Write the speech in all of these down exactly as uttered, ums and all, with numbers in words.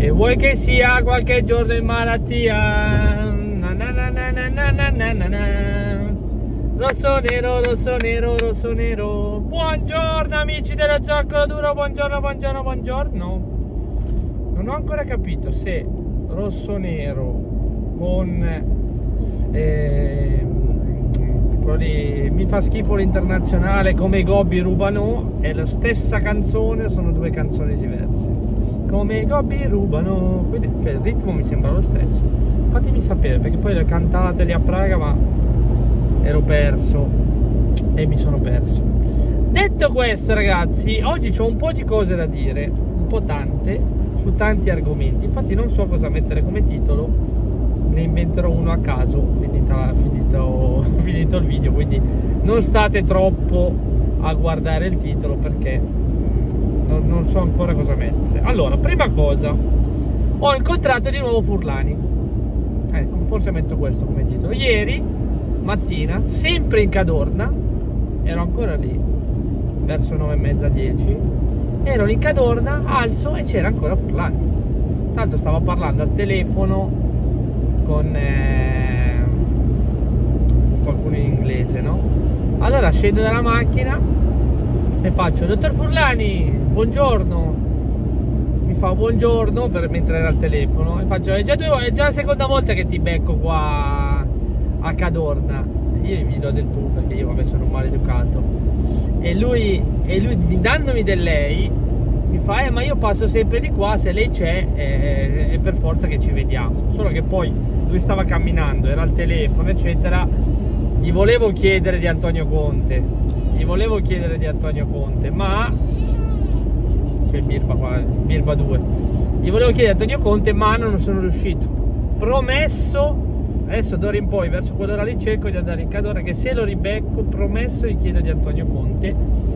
E vuoi che sia qualche giorno in malattia? Na na na na na na na na na. Rosso nero, rosso nero, rosso nero. Buongiorno amici dello Zoccolo Duro, buongiorno, buongiorno, buongiorno. Non ho ancora capito se rosso nero con eh, lì, mi fa schifo l'internazionale come i gobbi rubano è la stessa canzone o sono due canzoni diverse. Come i gobbi rubano, quindi, cioè, il ritmo mi sembra lo stesso, fatemi sapere perché poi le cantate lì a Praga ma ero perso e mi sono perso. Detto questo ragazzi, oggi c'ho un po' di cose da dire, un po' tante, su tanti argomenti, infatti non so cosa mettere come titolo, ne inventerò uno a caso finita, finito, finito il video, quindi non state troppo a guardare il titolo perché non, non so ancora cosa mettere. Allora, prima cosa, ho incontrato di nuovo Furlani, ecco, forse metto questo come titolo. Ieri mattina, sempre in Cadorna, ero ancora lì verso nove e mezza dieci, ero lì in Cadorna, alzo e c'era ancora Furlani, tanto stava parlando al telefono con eh, qualcuno in inglese, no? Allora scendo dalla macchina e faccio: dottor Furlani, buongiorno. Mi fa buongiorno per, mentre era al telefono, e faccio: è già, due, è già la seconda volta che ti becco qua a Cadorna. Io gli do del tu perché io vabbè sono un maleducato. E lui, e lui dandomi del lei mi fa: eh, ma io passo sempre di qua, se lei c'è eh, è per forza che ci vediamo. Solo che poi lui stava camminando, era al telefono eccetera, gli volevo chiedere di Antonio Conte, gli volevo chiedere di Antonio Conte ma c'è Birba qua, Birba due, gli volevo chiedere di Antonio Conte ma non sono riuscito, promesso adesso d'ora in poi verso quell'ora lì cerco di andare in Cadorna, che se lo ribecco promesso gli chiedo di Antonio Conte,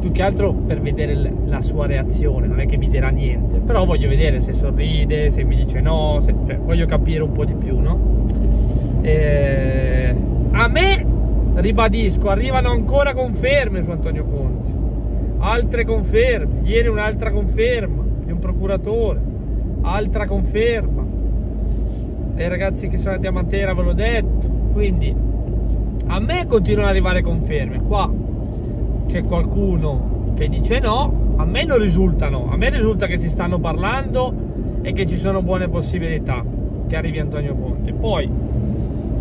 più che altro per vedere la sua reazione, non è che mi dirà niente, però voglio vedere se sorride, se mi dice no, se, cioè, voglio capire un po' di più, no? Eh, a me, ribadisco, arrivano ancora conferme su Antonio Conte, altre conferme, ieri un'altra conferma di un procuratore, altra conferma, dei ragazzi che sono andati a Matera ve l'ho detto, quindi a me continuano ad arrivare conferme, qua c'è qualcuno che dice no, a me non risultano, a me risulta che si stanno parlando e che ci sono buone possibilità che arrivi Antonio Conte. Poi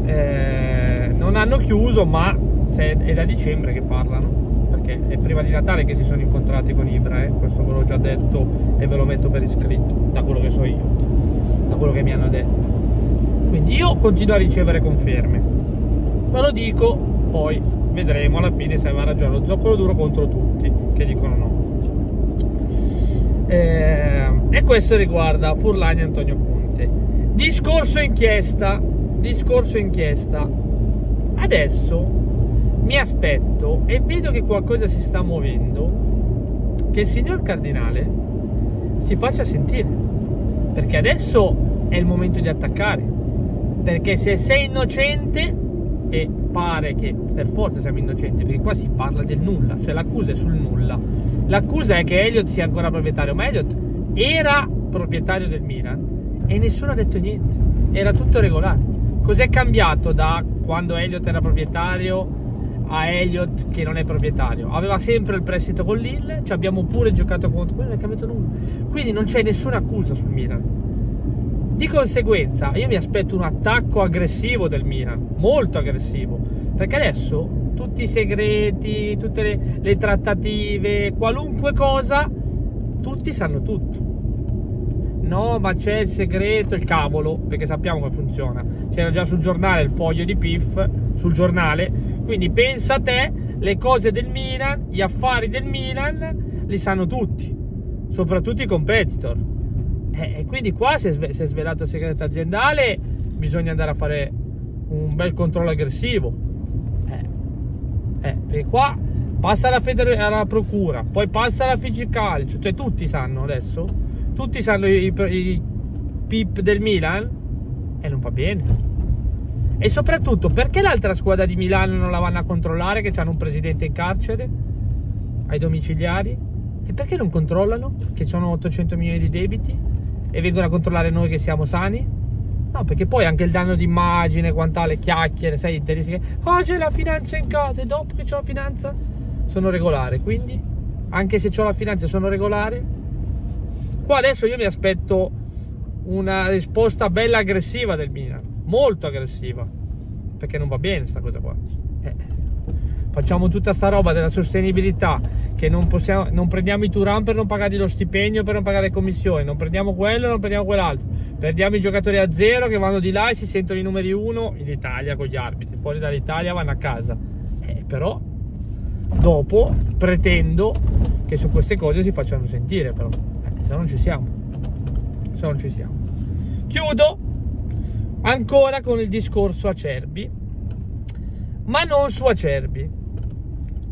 eh, non hanno chiuso, ma se è da dicembre che parlano, perché è prima di Natale che si sono incontrati con Ibra, eh, questo ve l'ho già detto e ve lo metto per iscritto, da quello che so io, da quello che mi hanno detto. Quindi io continuo a ricevere conferme, ve lo dico, poi vedremo alla fine se aveva ragione lo Zoccolo Duro contro tutti che dicono no. Eh, e questo riguarda Furlani e Antonio Conte. Discorso inchiesta, discorso inchiesta. Adesso mi aspetto e vedo che qualcosa si sta muovendo, che il signor Cardinale si faccia sentire, perché adesso è il momento di attaccare, perché se sei innocente e pare che per forza siamo innocenti, perché qua si parla del nulla, cioè l'accusa è sul nulla, l'accusa è che Elliott sia ancora proprietario, ma Elliott era proprietario del Milan e nessuno ha detto niente, era tutto regolare. Cos'è cambiato da quando Elliott era proprietario a Elliott che non è proprietario? Aveva sempre il prestito con Lille, ci abbiamo pure giocato contro, quindi non è cambiato nulla, quindi non c'è nessuna accusa sul Milan. Di conseguenza io mi aspetto un attacco aggressivo del Milan, molto aggressivo, perché adesso tutti i segreti, tutte le, le trattative, qualunque cosa, tutti sanno tutto. No, ma c'è il segreto, il cavolo, perché sappiamo come funziona. C'era già sul giornale il foglio di P I F, sul giornale, quindi pensa a te, le cose del Milan, gli affari del Milan, li sanno tutti, soprattutto i competitor. E eh, quindi qua se è svelato il segreto aziendale bisogna andare a fare un bel controllo aggressivo, eh, eh, perché qua passa alla, alla procura, poi passa alla F I G C calcio, cioè tutti sanno adesso, tutti sanno i, i pip del Milan e non va bene. E soprattutto perché l'altra squadra di Milano non la vanno a controllare, che hanno un presidente in carcere ai domiciliari, e perché non controllano che sono ottocento milioni di debiti? e vengono a controllare noi che siamo sani? No, perché poi anche il danno d'immagine, quant'altro, le chiacchiere, sai, interessi che oh, c'è la finanza in casa e dopo che c'ho la finanza sono regolare. Quindi, anche se c'ho la finanza sono regolare. Qua adesso io mi aspetto una risposta bella aggressiva del Milan, molto aggressiva, perché non va bene sta cosa qua. Eh. Facciamo tutta sta roba della sostenibilità, che non possiamo, non prendiamo i Turan per non pagare lo stipendio, per non pagare le commissioni, non prendiamo quello, non prendiamo quell'altro. Perdiamo i giocatori a zero che vanno di là e si sentono i numeri uno in Italia con gli arbitri, fuori dall'Italia vanno a casa. Eh, però dopo pretendo che su queste cose si facciano sentire, però eh, se no non ci siamo. Se no non ci siamo. Chiudo ancora con il discorso Acerbi, ma non su Acerbi.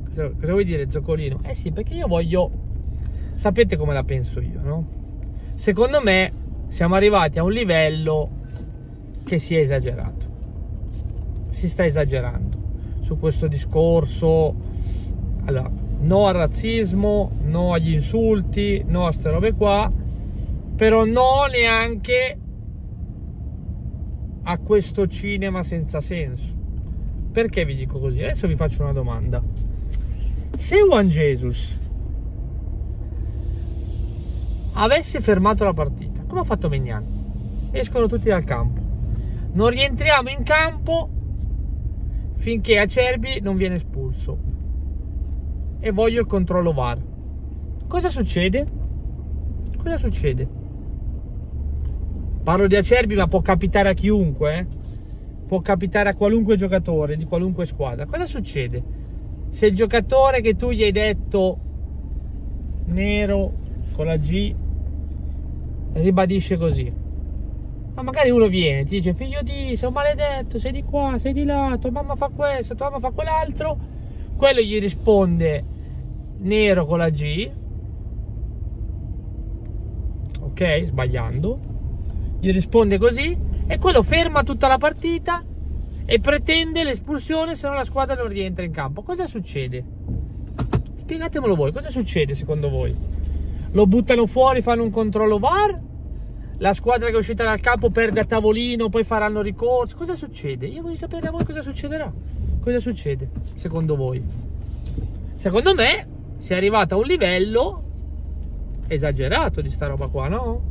Cosa vuoi dire, Zoccolino? Eh sì, perché io voglio... Sapete come la penso io, no? Secondo me siamo arrivati a un livello che si è esagerato. Si sta esagerando su questo discorso. Allora, no al razzismo, no agli insulti, no a ste robe qua, però no neanche a questo cinema senza senso. Perché vi dico così? Adesso vi faccio una domanda. Se Juan Jesus avesse fermato la partita, come ha fatto Mignani, escono tutti dal campo, non rientriamo in campo finché Acerbi non viene espulso e voglio il controllo V A R. Cosa succede? Cosa succede? Parlo di Acerbi, ma può capitare a chiunque, eh? Può capitare a qualunque giocatore di qualunque squadra. Cosa succede? Se il giocatore che tu gli hai detto nero con la G ribadisce così, ma magari uno viene e ti dice figlio di, sei un maledetto, sei di qua, sei di là, tua mamma fa questo, tua mamma fa quell'altro, quello gli risponde nero con la G, ok, sbagliando, gli risponde così e quello ferma tutta la partita e pretende l'espulsione se no la squadra non rientra in campo. Cosa succede? Spiegatemelo voi, cosa succede secondo voi? Lo buttano fuori, fanno un controllo V A R? La squadra che è uscita dal campo perde a tavolino, poi faranno ricorso? Cosa succede? Io voglio sapere da voi cosa succederà. Cosa succede secondo voi? Secondo me si è arrivato a un livello esagerato di sta roba qua, no?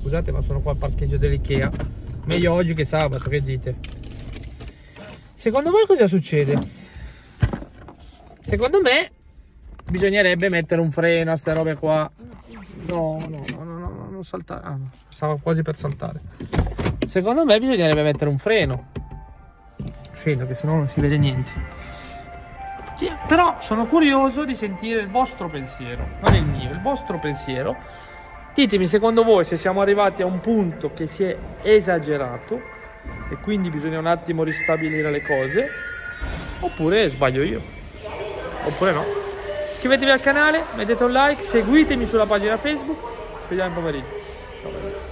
Scusate, ma sono qua al parcheggio dell'Ikea. Meglio oggi che sabato, che dite? Secondo voi cosa succede? Secondo me bisognerebbe mettere un freno a ste robe qua. No, no, no, no, no, non saltare. Ah, stavo quasi per saltare. Secondo me bisognerebbe mettere un freno. Scendo, che sennò non si vede niente. Però sono curioso di sentire il vostro pensiero, non il mio, il vostro pensiero. Ditemi secondo voi se siamo arrivati a un punto che si è esagerato e quindi bisogna un attimo ristabilire le cose, oppure sbaglio io, oppure no. Iscrivetevi al canale, mettete un like, seguitemi sulla pagina Facebook. Vediamo in pomeriggio. Ciao.